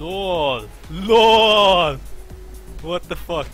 LOL! LOL! What the fuck?